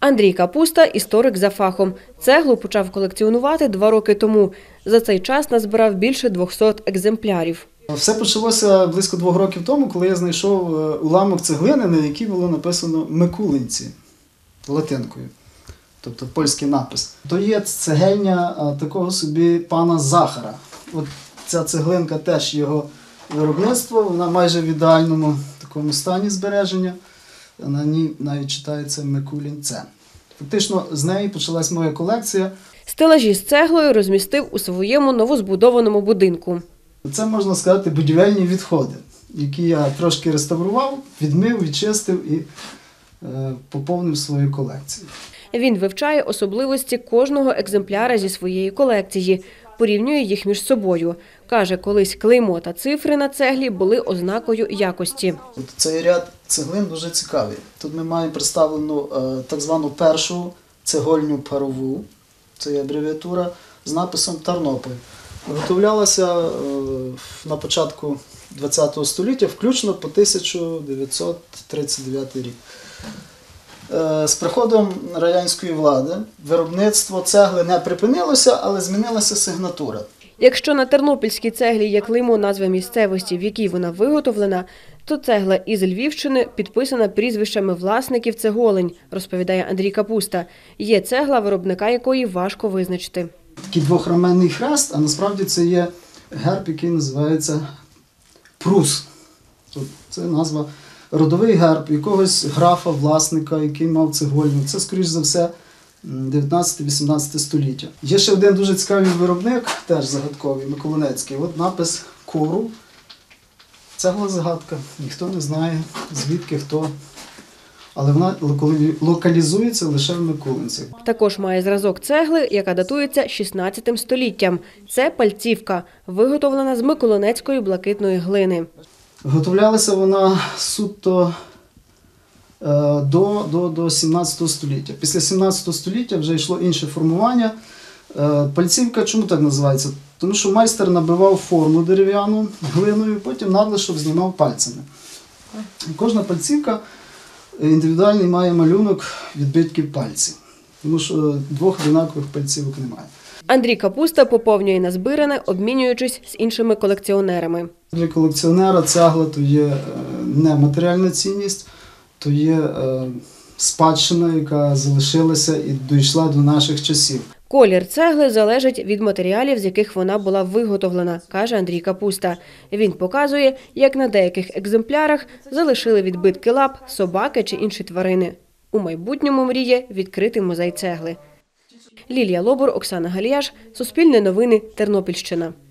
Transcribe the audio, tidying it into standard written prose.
Андрій Капуста – історик за фахом. Цеглу почав колекціонувати 2 роки тому. За цей час назбирав більше 200 екземплярів. Все почалося близько 2 років тому, коли я знайшов уламок цеглини, на якій було написано «Микулинці» латинкою, тобто польський напис. То є цегельня такого собі пана Захара. От ця цеглинка теж його виробництво, вона майже в ідеальному такому стані збереження. На ній навіть читається «Микулінце». Фактично з неї почалась моя колекція. Стелажі з цеглою розмістив у своєму новозбудованому будинку. Це, можна сказати, будівельні відходи, які я трошки реставрував, відмив, відчистив і поповнив свою колекцію. Він вивчає особливості кожного екземпляра зі своєї колекції, порівнює їх між собою. Каже, колись клеймо та цифри на цеглі були ознакою якості. Цей ряд цеглин дуже цікавий. Тут ми маємо представлену так звану першу цегольню парову, це є абревіатура, з написом «Тарнопіль». Виготовлялася на початку ХХ століття, включно по 1939 рік. З приходом радянської влади виробництво цегли не припинилося, але змінилася сигнатура. Якщо на тернопільській цеглі є клеймо назви місцевості, в якій вона виготовлена, то цегла із Львівщини підписана прізвищами власників цеголень, розповідає Андрій Капуста. Є цегла, виробника якої важко визначити. Такий двохраменний хрест, а насправді це є герб, який називається прус. Це назва, родовий герб якогось графа, власника, який мав цегольню. Це, скоріш за все, 19-18 століття. Є ще один дуже цікавий виробник, теж загадковий, Микулинецький. От напис «Кору». Цегла загадка. Ніхто не знає, звідки, хто. Але вона локалізується лише в Микулинці. Також має зразок цегли, яка датується 16 століттям. Це пальцівка, виготовлена з микулинецької блакитної глини. Виготовлялася вона суто до 17 століття. Після 17 століття вже йшло інше формування. Пальцівка чому так називається? Тому що майстер набивав форму дерев'яну глиною, потім надлишок знімав пальцями. Кожна пальцівка індивідуальний має малюнок відбитків пальців, тому що 2 однакових пальцівок немає. Андрій Капуста поповнює назбиране, обмінюючись з іншими колекціонерами. Для колекціонера цегла – то є нематеріальна цінність, то є спадщина, яка залишилася і дійшла до наших часів. Колір цегли залежить від матеріалів, з яких вона була виготовлена, каже Андрій Капуста. Він показує, як на деяких екземплярах залишили відбитки лап, собаки чи інші тварини. У майбутньому мріє відкрити музей цегли. Лілія Лобор, Оксана Галіяш, Суспільне новини, Тернопільщина.